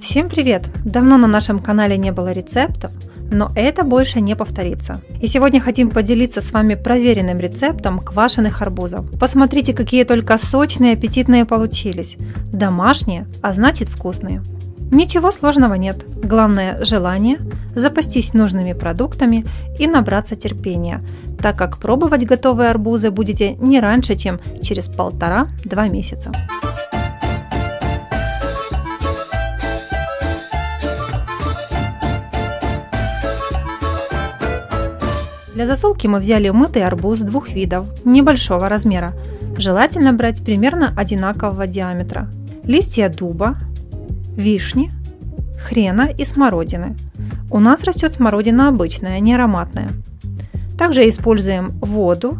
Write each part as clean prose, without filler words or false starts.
Всем привет! Давно на нашем канале не было рецептов, но это больше не повторится. И сегодня хотим поделиться с вами проверенным рецептом квашеных арбузов. Посмотрите, какие только сочные и аппетитные получились. Домашние, а значит вкусные. Ничего сложного нет. Главное желание, запастись нужными продуктами и набраться терпения, так как пробовать готовые арбузы будете не раньше, чем через 1,5-2 месяца. Для засолки мы взяли мытый арбуз двух видов, небольшого размера. Желательно брать примерно одинакового диаметра. Листья дуба, вишни, хрена и смородины. У нас растет смородина обычная, не ароматная. Также используем воду,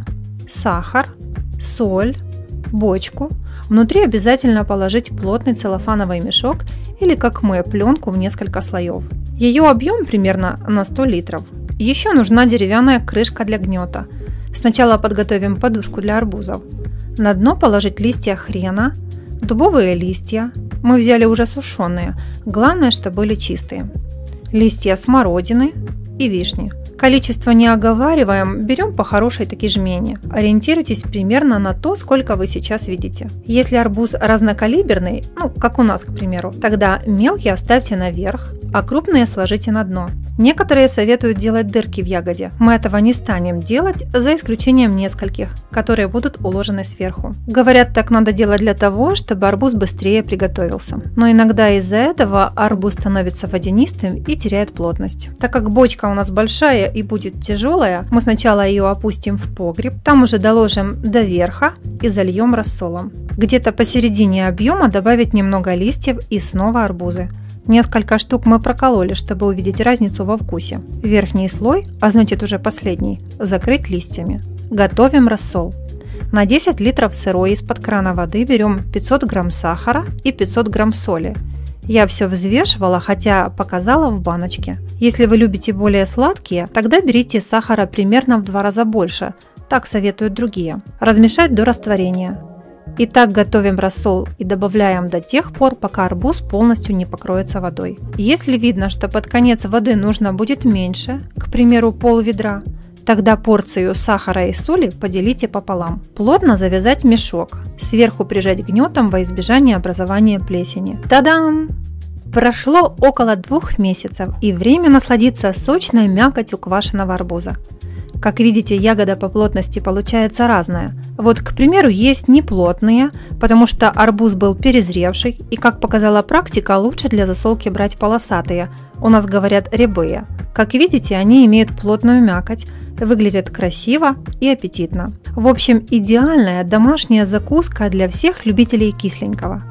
сахар, соль, бочку. Внутри обязательно положить плотный целлофановый мешок или, как мы, пленку в несколько слоев. Ее объем примерно на 100 литров. Еще нужна деревянная крышка для гнета. Сначала подготовим подушку для арбузов. На дно положить листья хрена, дубовые листья, мы взяли уже сушеные, главное, что были чистые, листья смородины и вишни. Количество не оговариваем, берем по хорошей таки жмене. Ориентируйтесь примерно на то, сколько вы сейчас видите. Если арбуз разнокалиберный, как у нас, к примеру, тогда мелкие оставьте наверх, а крупные сложите на дно. Некоторые советуют делать дырки в ягоде. Мы этого не станем делать, за исключением нескольких, которые будут уложены сверху. Говорят, так надо делать для того, чтобы арбуз быстрее приготовился. Но иногда из-за этого арбуз становится водянистым и теряет плотность. Так как бочка у нас большая и будет тяжелая, мы сначала ее опустим в погреб, там уже доложим до верха и зальем рассолом. Где-то посередине объема добавить немного листьев и снова арбузы. Несколько штук мы прокололи, чтобы увидеть разницу во вкусе. Верхний слой, а значит уже последний, закрыть листьями. Готовим рассол. На 10 литров сырой из-под крана воды берем 500 грамм сахара и 500 грамм соли. Я все взвешивала, хотя показала в баночке. Если вы любите более сладкие, тогда берите сахара примерно в 2 раза больше, так советуют другие. Размешать до растворения. Итак, готовим рассол и добавляем до тех пор, пока арбуз полностью не покроется водой. Если видно, что под конец воды нужно будет меньше, к примеру, пол-ведра, тогда порцию сахара и соли поделите пополам. Плотно завязать мешок. Сверху прижать гнетом во избежание образования плесени. Та-дам! Прошло около 2 месяцев, и время насладиться сочной мякотью квашеного арбуза. Как видите, ягода по плотности получается разная. Вот, к примеру, есть неплотные, потому что арбуз был перезревший, и, как показала практика, лучше для засолки брать полосатые, у нас говорят рябые. Как видите, они имеют плотную мякоть, выглядят красиво и аппетитно. В общем, идеальная домашняя закуска для всех любителей кисленького.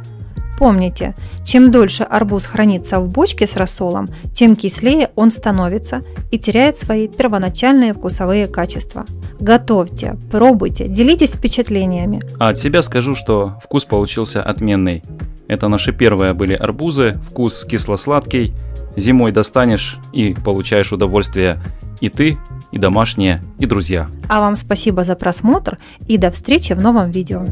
Помните, чем дольше арбуз хранится в бочке с рассолом, тем кислее он становится и теряет свои первоначальные вкусовые качества. Готовьте, пробуйте, делитесь впечатлениями. А от себя скажу, что вкус получился отменный. Это наши первые были арбузы, вкус кисло-сладкий, зимой достанешь и получаешь удовольствие и ты, и домашние, и друзья. А вам спасибо за просмотр и до встречи в новом видео.